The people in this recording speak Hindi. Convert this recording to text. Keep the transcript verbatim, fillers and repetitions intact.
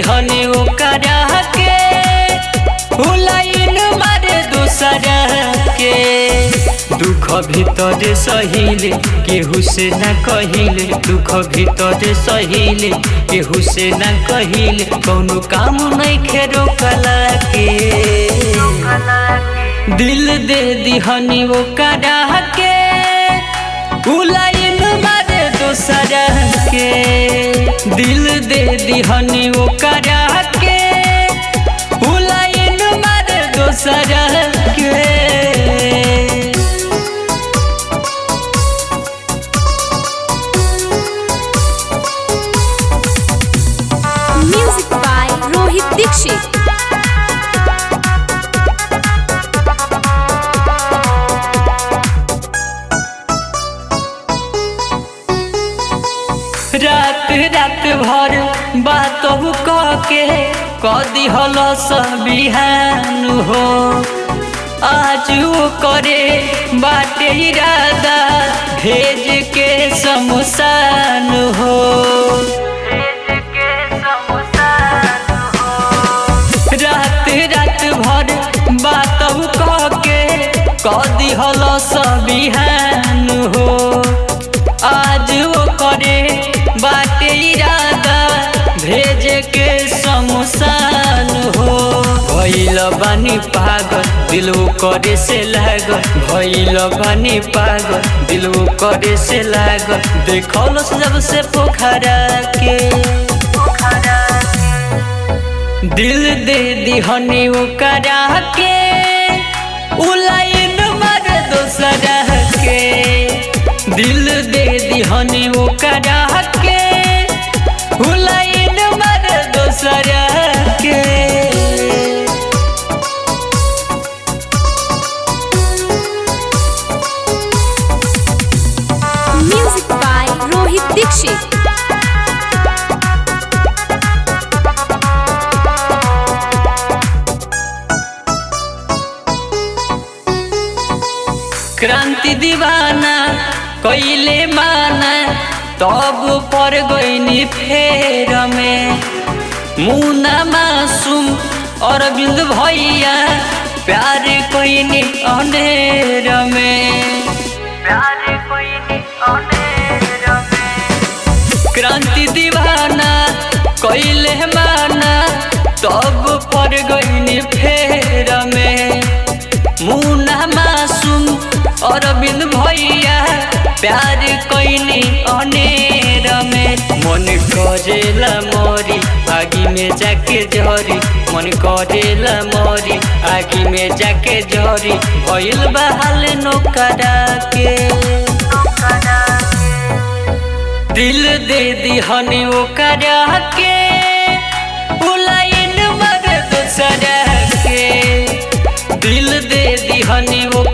हनी ओकरा के हुलाइन मार दूसरा के दुख भीतर सहिले केहू से ना कहिले दुख भीतर सहिले केहू से ना कहिले कौनो काम नइखे रोकला के दिल दे दिहनी ओकरा के हुलाइन मार दूसरा के दिल दे दिहनी ओकरा के हुलाइन मार दूसरा के रोहित दीक्षित। रात रात भर बातों कह के कदी हलो सबिहान हो आज करे बाटे इरादा भेज के शमशान हो कदी हलो सबिहान हो आज वो करे बाटे इरादा भेज के शमशान हो भइल बानी पागल दिलो करे से लागल भइल बानी पागल दिलो करे से लागल देखल जब से पोखरा के दिल दे दिहनी ओकरा के उलाइन मार दूसरा के दिल दे दिहनी ओकरा के उलाइन मार दूसरा के म्यूजिक बाय रोहित दीक्षित। क्रांति दीवाना कइले माना तब पर गईनी फेर में मुना मासूम अरविंद भैया प्यार कइनी अनेर में प्यार कइनी अनेर में क्रांति दीवाना कइले माना तब पर गईनी फेर में मुना मासूम अरविंद भैया प्यार कइनी अनेर में मन करेला मोरी आगी में जाके झरी मन करेला मोरी आगी में जाके झरी भइल बहाल नोकरा के दिल दे दिहनी ओकरा के उलाइन मार दूसरा के दिल दे दिहनी